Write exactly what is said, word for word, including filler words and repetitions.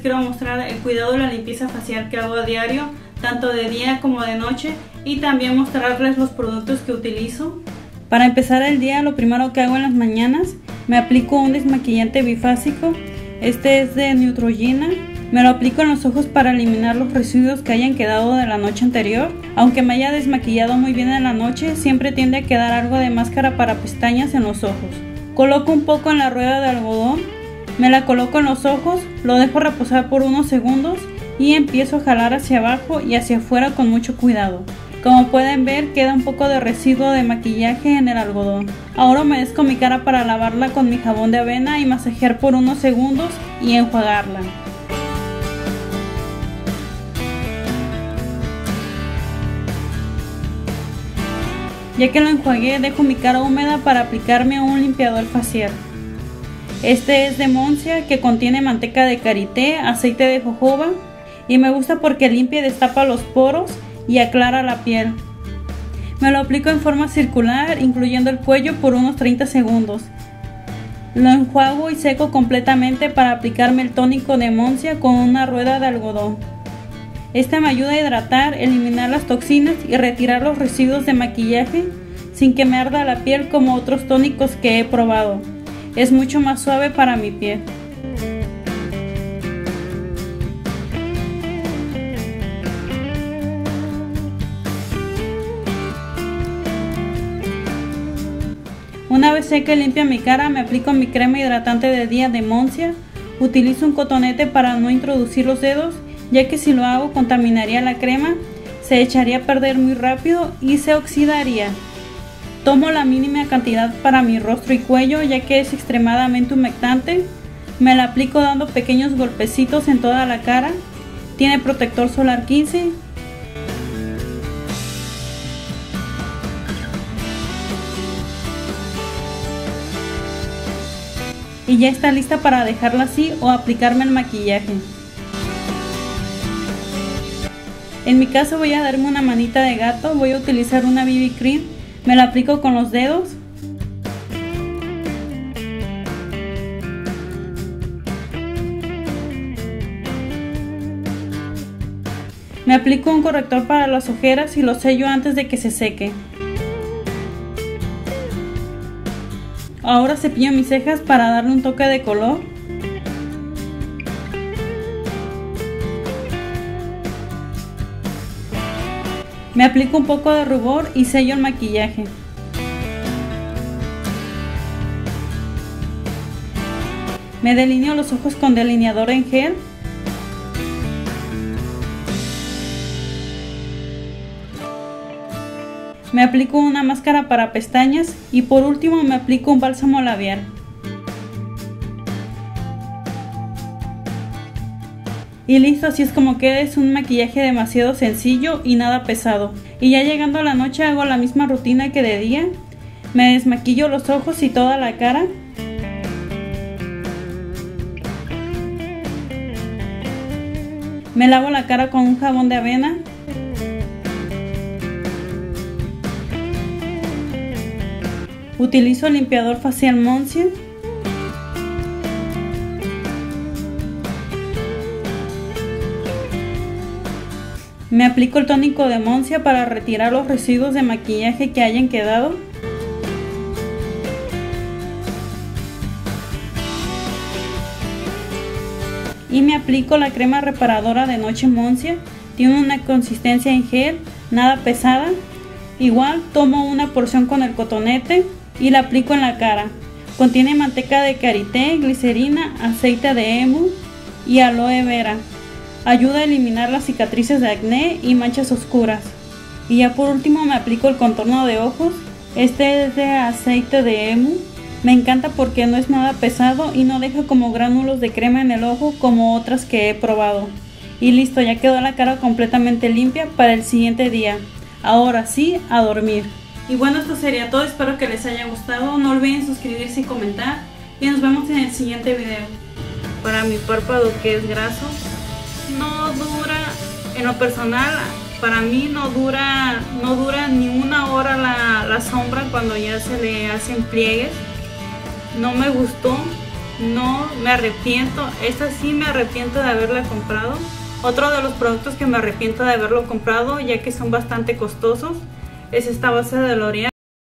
quiero mostrar el cuidado de la limpieza facial que hago a diario, tanto de día como de noche, y también mostrarles los productos que utilizo. Para empezar el día, lo primero que hago en las mañanas, me aplico un desmaquillante bifásico. Este es de Neutrogena. Me lo aplico en los ojos para eliminar los residuos que hayan quedado de la noche anterior. Aunque me haya desmaquillado muy bien en la noche, siempre tiende a quedar algo de máscara para pestañas en los ojos. Coloco un poco en la rueda de algodón, me la coloco en los ojos, lo dejo reposar por unos segundos y empiezo a jalar hacia abajo y hacia afuera con mucho cuidado. Como pueden ver, queda un poco de residuo de maquillaje en el algodón. Ahora humedezco mi cara para lavarla con mi jabón de avena y masajear por unos segundos y enjuagarla. Ya que lo enjuagué, dejo mi cara húmeda para aplicarme un limpiador facial. Este es de Monsia, que contiene manteca de karité, aceite de jojoba, y me gusta porque limpia y destapa los poros y aclara la piel. Me lo aplico en forma circular, incluyendo el cuello, por unos treinta segundos. Lo enjuago y seco completamente para aplicarme el tónico de Monsia con una rueda de algodón. Esta me ayuda a hidratar, eliminar las toxinas y retirar los residuos de maquillaje sin que me arda la piel como otros tónicos que he probado. Es mucho más suave para mi piel. Una vez seca y limpia mi cara, me aplico mi crema hidratante de día de Monsia. Utilizo un cotonete para no introducir los dedos, ya que si lo hago contaminaría la crema, se echaría a perder muy rápido y se oxidaría. Tomo la mínima cantidad para mi rostro y cuello, ya que es extremadamente humectante. Me la aplico dando pequeños golpecitos en toda la cara. Tiene protector solar quince. Y ya está lista para dejarla así o aplicarme el maquillaje. En mi caso voy a darme una manita de gato, voy a utilizar una B B Cream, me la aplico con los dedos. Me aplico un corrector para las ojeras y lo sello antes de que se seque. Ahora cepillo mis cejas para darle un toque de color. Me aplico un poco de rubor y sello el maquillaje. Me delineo los ojos con delineador en gel. Me aplico una máscara para pestañas y por último me aplico un bálsamo labial. Y listo, así es como queda. Es un maquillaje demasiado sencillo y nada pesado. Y ya llegando a la noche hago la misma rutina que de día. Me desmaquillo los ojos y toda la cara. Me lavo la cara con un jabón de avena. Utilizo el limpiador facial Monsia. Me aplico el tónico de Monsia para retirar los residuos de maquillaje que hayan quedado. Y me aplico la crema reparadora de noche Monsia. Tiene una consistencia en gel, nada pesada. Igual tomo una porción con el cotonete y la aplico en la cara. Contiene manteca de karité, glicerina, aceite de emu y aloe vera. Ayuda a eliminar las cicatrices de acné y manchas oscuras. Y ya por último me aplico el contorno de ojos. Este es de aceite de emu. Me encanta porque no es nada pesado y no deja como gránulos de crema en el ojo como otras que he probado. Y listo, ya quedó la cara completamente limpia para el siguiente día. Ahora sí, a dormir. Y bueno, esto sería todo. Espero que les haya gustado. No olviden suscribirse y comentar. Y nos vemos en el siguiente video. Para mi párpado que es graso, no dura, en lo personal, para mí no dura, no dura ni una hora la, la sombra cuando ya se le hacen pliegues. No me gustó, no me arrepiento, esta sí me arrepiento de haberla comprado. Otro de los productos que me arrepiento de haberlo comprado, ya que son bastante costosos, es esta base de L'Oreal.